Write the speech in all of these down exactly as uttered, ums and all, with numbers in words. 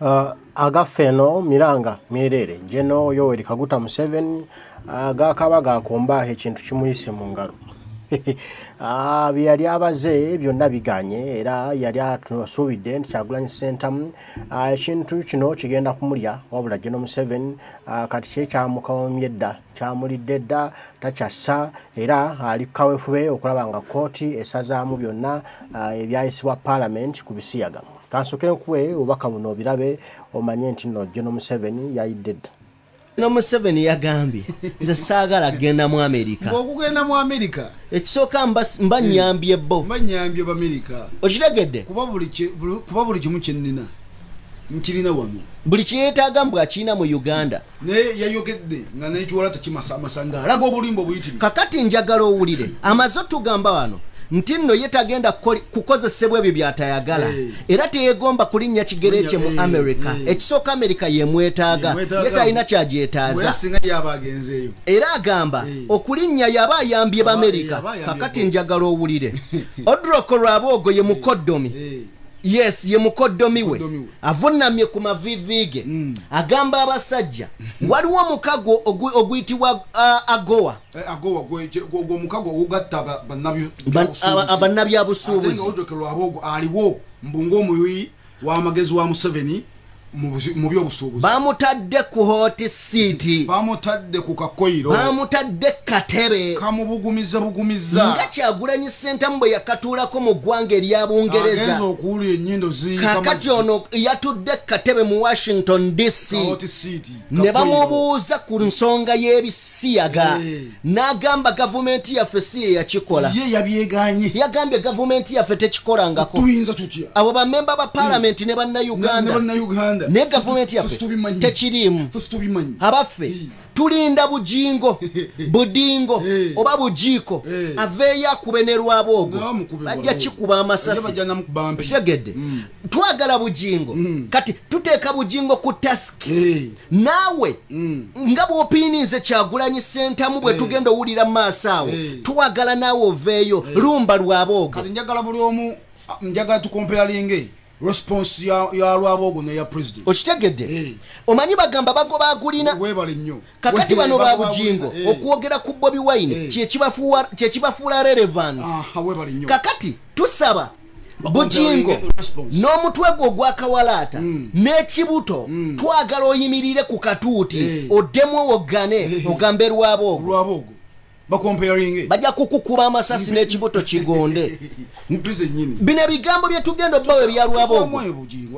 Uh, agafeno milanga mirere njeno yo elikaguta Museveni agakabaga uh, akomba ekintu kimuyise mu ngalo ah byali abaze byonna biganye era yali atusobide Kyagulanyi Ssentamu ekintu kino kigenda kumulya wabula jeno Museveni kati kyekya mukamyedda kyamulidde dda takyassa era alikaweefube okulaba nga kooti esazaamu byonna ebyayisibwa Parliament ku bisiyaga. Kansoke nkwe obaka buno birabe omanye nti no Jeno Museveni yayidde. No Museveni yagambye nze saagala genda mu America. Ngokugenda mu America. Ekisooka mba nyambye bo. Mba nyambye ba America. Okitegedde? Kuba buli kuba buli kimu kye nnina. Nkirina wano. Buli kyetaaga mbwa China mu Uganda. Ne yayogedde nga n'ekiwala takimasa amasanga. Alaga obulimbo buyitire. Kakati njagala owulire. Amazo tugamba wano. Ntino yetagenda kukoza sebwe ebyo byatayagala hey. Era teyegomba kulinnya kigereche mu America hey. Ekisoka America yemwetaaga yetayina kyajeetaaza era agamba hey. Okulinnya yaba yambye ba America hey. Kakati njagala owulire odrokoro abogo ye mukoddomi hey. Yes ye mukoddomiwe avunamye ku mavivige mm. Agamba abasajja waliwo mukago oguyitibwa uh, AGOA AGOA gwo mukago ogatta banabyo abanabya busuubuzi aliwo mbungo muyi wa magezi wa Museveni mu byobusuubuzi bamutadde ku hot seat bamutadde ku kakoyiro bamutadde katebe kamubugumiza bugumiza nga Kyagulanyi Ssentamu bwe yakatuulako mu ggwanga erya Bungereza agenzo okuwulira ennyindo zi kakati ono yatudde katebe mu Washington D C ne bamubuuza ku nsonga y'ebisiyaga n'agamba gavumenti yaffe si ye yakikola ye yabyeganye yagambye gavumenti yaffe tekikolangako tuyinza tutya abo bamemba ba Parliament ne bannauganda ne government yafe tekirimu abaffe tulinda bujingo budingo oba bujiko aveya kubenerwa abogo bajja kikuba amasasi shegede twagala bujingo kati tuteka bujingo ku task nawe ngabo opinions Kyagulanyi Ssentamu bwe tugenda owulira masawo twagala nawe oveyo lumba lwabogo kati njagala buli omu njagala tukomparinge response ya ya lwabogo ne ya president okitegedde hey. Omanyi bagamba bago bagulina webale nnyo kakati bano babujingo hey. Okwogera ku Bobi Wine hey. Kye kibafuwa kye kibafuula relevant aha webale nnyo kakati tusaba bujingo n'omutwe gwo gwakawalaata mm. N'ekibuto mm. Twagala oyimirire ku katuuti hey. Oddemu ogane hey. Ogambe lwabogo lwabogo bakomparinge bajja kukukuba amasasi n'ekibuto kigonde ntuze nyine bine bigambo bye tugenda bawe bya lwabogo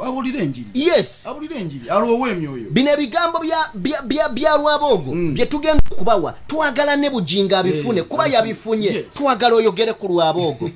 abulire njiri yes abulire njiri alowe emyoyo bine bigambo bya bya bya lwabogo mm. Bye tugenda kubawa twagala ne bujinga bifune kuba yabifunye yes. Twagala oyogere ku lwabogo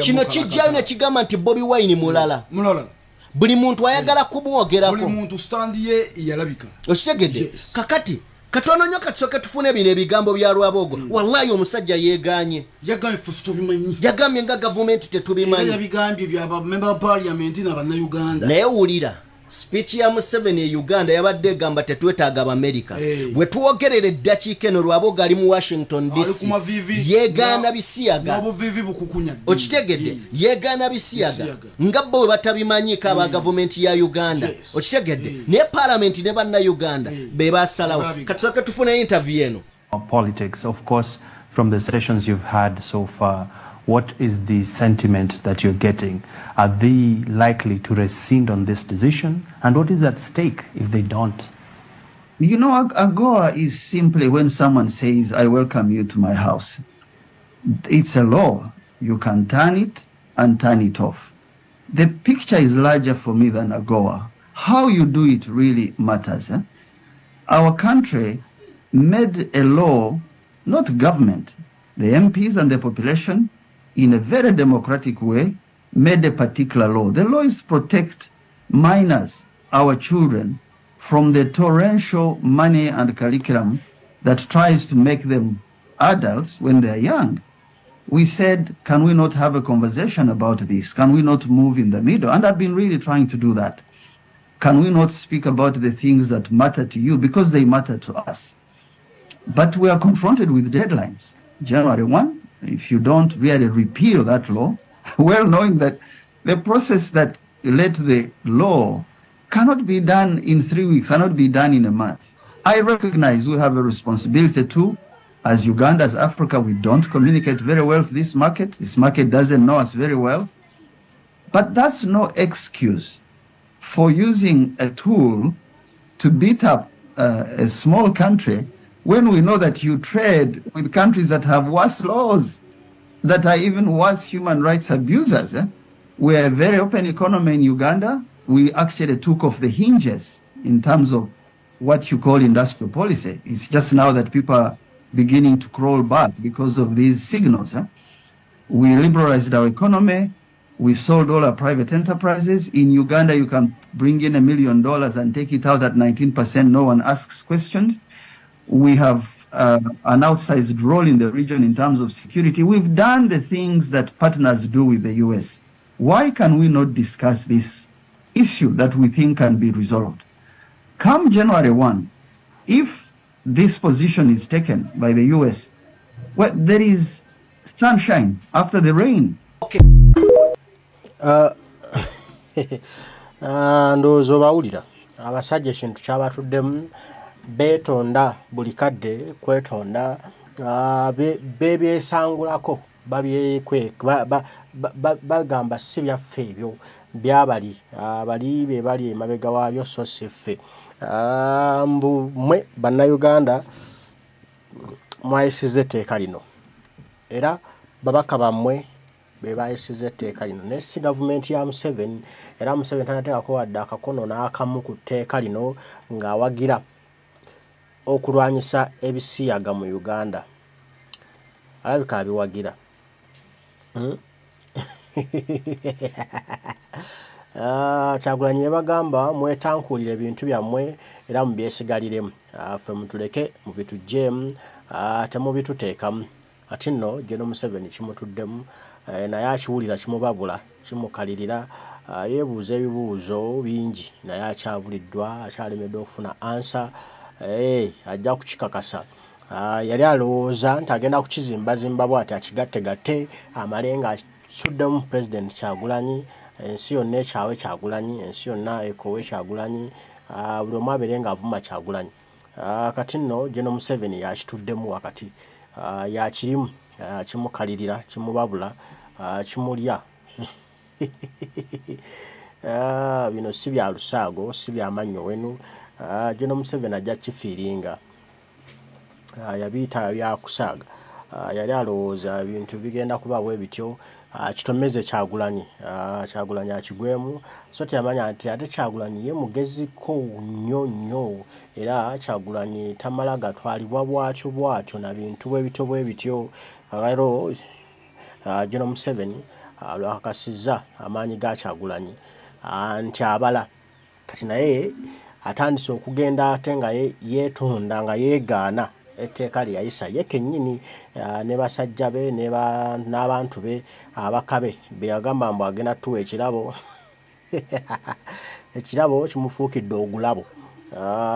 kino kijjayo ne kigamba nti Bobi Wine mulala mulala buli muntu ayagala kumwogerako buli muntu standi ye yalabika okitegedde yes. Kakati katono nyo katoke tufune bine bigambo bya lwabogo mm. Wallahi omusajja yeganye yagamye fusto bimanyi yagamye nga government tetubimanyi era bigambye bya member parliament na bana Uganda naye ulira speech ya Museveni Uganda yabadde gamba tetwetaaga aba America hey. Bwe tuogerere dakiike no lwabogo ali mu Washington D C yegana bisiyaga nabo vivi bukukunya okitegedde hey. Yegana bisiyaga ngabbo batabimanyika aba hey. Government ya Uganda yes. Okitegedde hey. Ne parliament ne banna Uganda hey. Beba salawa katusoke tufuna interview eno politics of course from the sessions you've had so far. What is the sentiment that you're getting? Are they likely to rescind on this decision? And what is at stake if they don't? You know, AGOA is simply when someone says, I welcome you to my house. It's a law. You can turn it and turn it off. The picture is larger for me than AGOA. How you do it really matters. Eh? Our country made a law, not government, the M Ps and the population, in a very democratic way, made a particular law. The law is to protect minors, our children, from the torrential money and curriculum that tries to make them adults when they are young. We said, can we not have a conversation about this? Can we not move in the middle? And I've been really trying to do that. Can we not speak about the things that matter to you because they matter to us? But we are confronted with deadlines. January first. If you don't really repeal that law, well knowing that the process that let the law cannot be done in three weeks, cannot be done in a month. I recognize we have a responsibility to, as Uganda, as Africa, we don't communicate very well to this market. This market doesn't know us very well. But that's no excuse for using a tool to beat up uh, a small country when we know that you trade with countries that have worse laws, that are even worse human rights abusers. Eh? We're a very open economy in Uganda. We actually took off the hinges in terms of what you call industrial policy. It's just now that people are beginning to crawl back because of these signals. Huh? We liberalized our economy. We sold all our private enterprises. In Uganda, you can bring in a million dollars and take it out at nineteen percent. No one asks questions. We have uh, an outsized role in the region in terms of security. We've done the things that partners do with the U S. Why can we not discuss this issue that we think can be resolved? Come January first, if this position is taken by the U S, well, there is sunshine after the rain. Okay. Uh, ndowooza bawulira abasajja ekintu kyabatuddemu beetonda buli kadde kwetonda beebyesangulako bagamba si byaffe ebyo byabali abali be bali emabega waabyo so si ffe. Mbu mwe bannayuganda mwayisiza etteeka lino era babaka bammwe be bayisiza etteeka lino ne si gavumenti ya Museveni, era Museveni tanateekako wadde akakono n'akamu ku tteeka lino ng'awagira okulwanyisa ebisiyaga mu Uganda. Alabika abiwagira. Kyagulanyi yabagamba mwetankuulira ebintu byammwe era mubyesigaliremu, ffe mutuleke mubituggyeemu temubituteekamu. Ati nno Gen Museveni kimutuddemu naye akiwulira kimubabula kimukalirira, yeebuuza ebibuuzo bingi naye akyabuliddwa, akyalemeddwa okufuna ansa. Ajja kukikakasa. Yali alowooza nti agenda kukizimbazimba bw'ati akigattegatte amale nga suddemu Pulezidenti Kyagulanyi, ensi yonna ekyawe Kyagulanyi, ensi yonna ekowe Kyagulanyi, buli omu abeere ng'avuma Kyagulanyi. Kati nno Gen Museveni yakituddemu wakati, yakirimu, kimukalirira, kimubabula, kimulya. Bino si bya lusaago, si byamannyo wenu. Gen Museveni ajja kifiiringa. Yabiyita byakusaaga. Yali alowooza ebintu bigenda kuba bwe bityo kitomeze Kyagulanyi, Kyagulanyi akigwemu. So teyamanya nti ate Kyagulanyi ye mugeziko nnyo nnyo, era Kyagulanyi tamala gatwalibwa bwatyo bwatyo na bintu bwe bityo bwe bityo. Olwaleero Gen Museveni lwakakasizza amaanyi ga Kyagulanyi nti abala kati naye atandise okugenda ate nga yeetonda nga yeegaana etteeka lye yayisa ye kennyini ne basajja be n'abantu be abakabe be yagamba mbu agenda tuwa ekirabo. Ekirabo kimufuukidde ogulabo.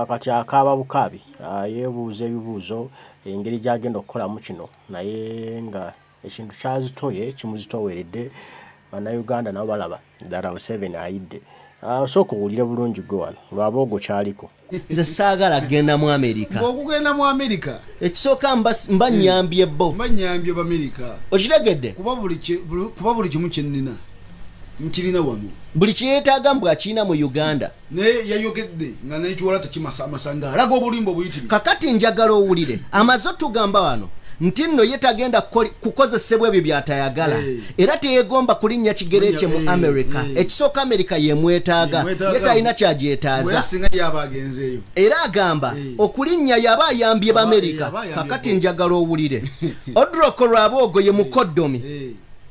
Kati akaaba bukaabi yeebuuza ebibuuzo engeri gy'agenda okukolamu kino naye nga ekintu kyazitoye kimuzitooweredde. Bannayuganda nabo balaba ddala Museveni ayidde. Osooka owulire bulungi gwe wano lwaba ogwo kyaliko. Nze saagala kgenda mu Amerika. Okugenda mu Amerika? Ekisooka mba nnyambye bo. Mba nnyambye mu Amerika. Okitegedde? Kuba buli kimu kye nnina nkirina wano. Buli kyeyeetaaga mbu akirina mu Uganda. Naye yayogedde nga n'ekiwala takimasanga alaga obulimba obuyitirivu. Kakati njagala owulire amaze otugamba wano nti nno ye tagenda kukozesebwa ebyo by'atayagala era teyeegomba kulinnya kigere kye mu Amerika. Ekisooka Amerika yemwetaaga, ye talina kyagyetaaza era agamba okulinnya yaba ayambye b'Amerika. Kakati njagala owulire Odroko Lwaboogo ye mukoddomi,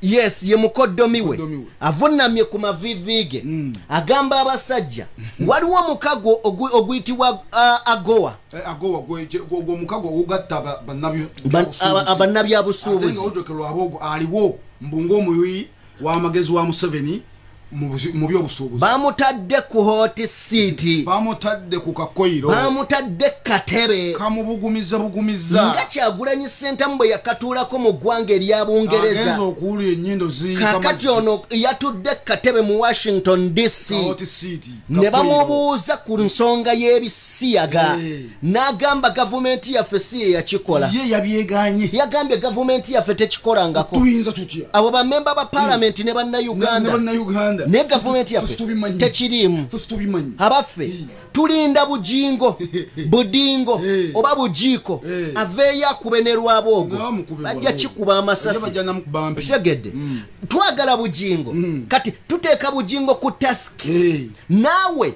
yes ye mukoddomi we, avunamye ku mavivi ge agamba abasajja waliwo omukago oguyitibwa AGOA. AGOA gwo mukago ogugatta bannabyabusuubuzi. Odroko Lwaboogo aliwo mbungo omuwi w'amagezi wa Museveni bamutadde ku hot city, bamutadde ku kakoiro, bamutadde katebe kamubugumiza bugumiza nga Kyagulanyi Ssentamu bwe yakatuulako mu ggwanga erya Bungereza kakati ono yatudde katebe mu Washington D C ne bamubuuza ku nsonga y'ebisiyaga n'agamba gavumenti yaffe si ye yakikola, ye yabyeganye, yagambye gavumenti yaffe tekikolangako. Abo bamemba ba paramenti ne banna Uganda ne government yafe tekirimu abafe tulinda bujingo budingo oba bujiko aveya kubenerwa abogo bajja kikuba amasasi shegede twagala bujingo kati tuteka bujingo ku task nawe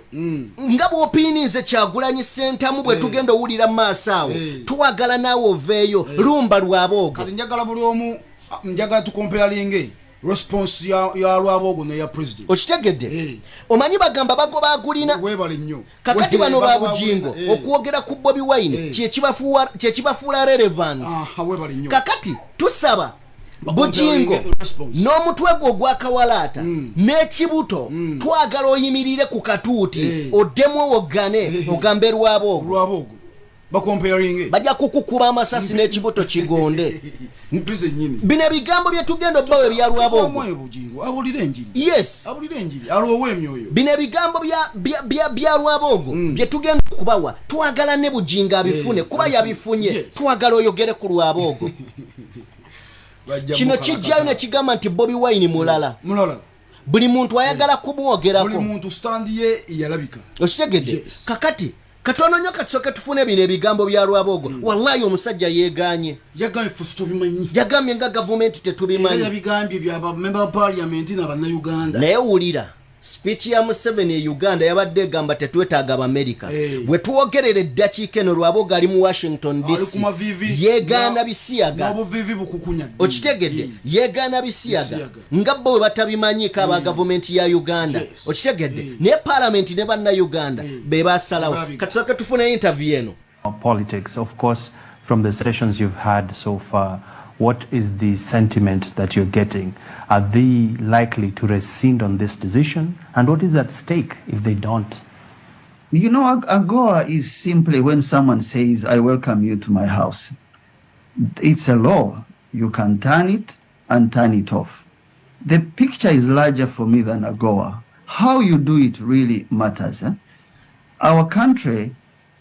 ngabo opinize Kyagulanyi Ssentamu bwe tugenda owulira masawo twagala nawe oveyo lumba lwabogo kati njagala buli omu njagala tukompare linge response ya ya lwabogo ne ya president okitegedde hey. Omanyi bagamba bago bagulina webale nnyo kakati bano babujingo hey. Okuwogera ku Bobi Wine hey. Kye kibafuwa kye kibafuula relevant ah webale nnyo kakati tusaba bujingo n'omutwe gwo gwakawalata mm. N'ekibuto mm. Twagala oyimirire ku katuuti hey. Oddemu wogane hey. Ogambe lwabogo lwabogo bakomparinge bajja kukukuba amasasi n'ekibuto kigonde ntuze nyinyi bine bigambo bye tugendo bawe bya lwabogo abulire enjiri yes abulire enjiri alowe emyoyo bine bigambo bya bya bya lwabogo bye tugendo kubawa twagala ne bujinga bifune kuba yabifunye twagala oyogere ku lwabogo kino kijjayo ne kigamba nti Bobi Wine mulala mulala buli muntu ayagala kumwogerako buli muntu standi ye yalabika okitegedde kakati katono nyoka tusoke tufune bine bigambo bya lwabogo mm. Wallahi omusajja yeganye yagambye fustubimanyi yagambye nga government tetubimanyi ya bigambye bya member parliament na bana Uganda naye ulira speech ya Museveni Uganda yabadde gamba tetwetaaga America hey. Bwe tuogerere dakiika eno lwabogo ali mu Washington D C yegana bisiyaga nabo vivi bukukunya okitegedde hey. Yegana bisiyaga ngabbo we batabimanyika aba hey. Government ya Uganda yes. Okitegedde hey. Ne parliament ne banna Uganda hey. Be basalawo katusaka tufuna interview eno politics of course from the sessions you've had so far. What is the sentiment that you're getting? Are they likely to rescind on this decision? And what is at stake if they don't? You know, AGOA is simply when someone says, I welcome you to my house. It's a law. You can turn it and turn it off. The picture is larger for me than AGOA. How you do it really matters. Eh? Our country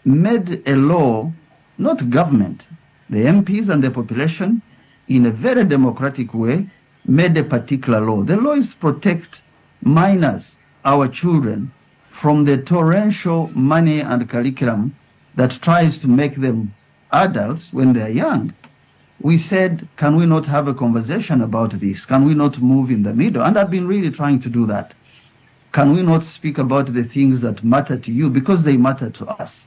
made a law, not government, the M Ps and the population, in a very democratic way, made a particular law. The law is to protect minors, our children, from the torrential money and curriculum that tries to make them adults when they are young. We said, can we not have a conversation about this? Can we not move in the middle? And I've been really trying to do that. Can we not speak about the things that matter to you because they matter to us?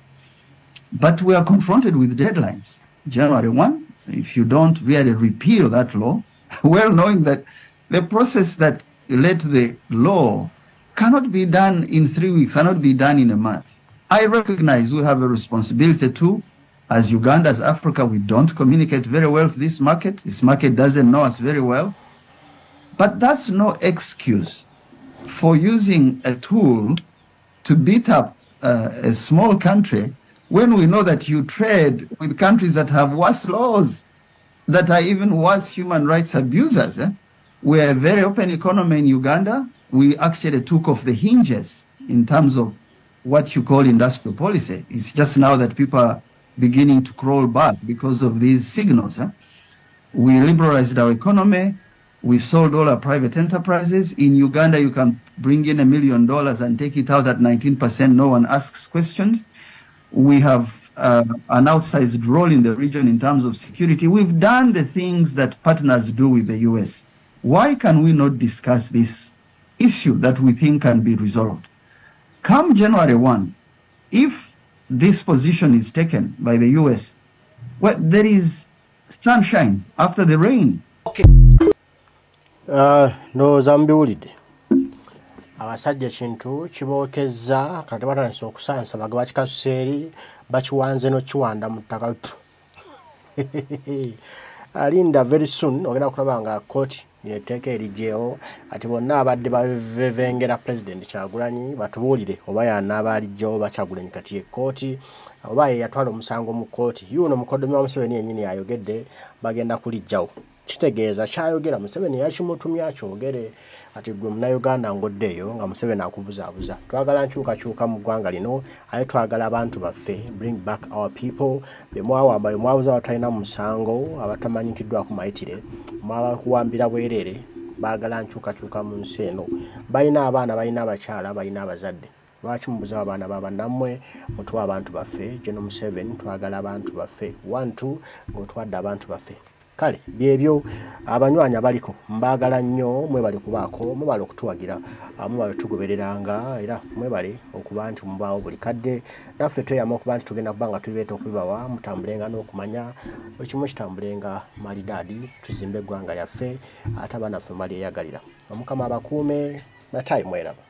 But we are confronted with deadlines. January first, if you don't really repeal that law, well knowing that the process that led to the law cannot be done in three weeks, cannot be done in a month. I recognize we have a responsibility too. As Uganda, as Africa, we don't communicate very well to this market. This market doesn't know us very well. But that's no excuse for using a tool to beat up uh, a small country when we know that you trade with countries that have worse laws, that are even worse human rights abusers. Eh? We're a very open economy in Uganda. We actually took off the hinges in terms of what you call industrial policy. It's just now that people are beginning to crawl back because of these signals. Eh? We liberalized our economy. We sold all our private enterprises. In Uganda, you can bring in a million dollars and take it out at nineteen percent. No one asks questions. We have uh, an outsized role in the region in terms of security. We've done the things that partners do with the U S. Why can we not discuss this issue that we think can be resolved? Come January first, if this position is taken by the U S, well, there is sunshine after the rain. Okay. Uh, no, Zambiulid. Abasajja kintu kibookeza kati batanise okusansa baga bakikasuseeri bakiwanze n'okiwanda mu ttaka alinda very soon ogenda kulaba nga kooti yeteeke erijeewo ati bonna abadde bavevengera President Kyagulanyi batubuulire oba y'anaaba alijjawo Bakyagulanyi kati ekkooti oba ye yatwala omusango mu kkooti yuno omukodomi wa Museveni yennyini ayogedde bagenda kulijjawo. Kitegeeza kyayogera Museveni yakimutumya akyogere ati gwe munnayuganda ng'oddeeyo nga Museveni akubuzaabuza. Twagala nkyukakyuka mu ggwanga lino aye twagala abantu baffe, bring back our people, be mwawamba be mwabuza abatalina musango abatamanyikiddwa ku mayitire mwabakuwambira bwereere. Baagala nkyukakyuka mu nsi eno, balina abaana, balina abakyala, balina abazadde. Lwaki mubuza abaana babannammwe mutwa abantu baffe? Geno Museveni twagala abantu baffe, one two ng'otwadde abantu baffe. Kale byebyo abanywanyi baliko mbagala nnyo mwe bali kubaako mwe bali okutuwagira mwe bali tugobereranga era mwe bali okuba nti mubaawo buli kadde naffe tweyama okuba nti tugenda kubanga tubeeta okwibawa mutambulenga n'okumanya ekimu kitambulenga malidaadi tuzimbe eggwanga lyaffe ate abaanaffe mali eyagalira omukama abakuume na tayimu eraba.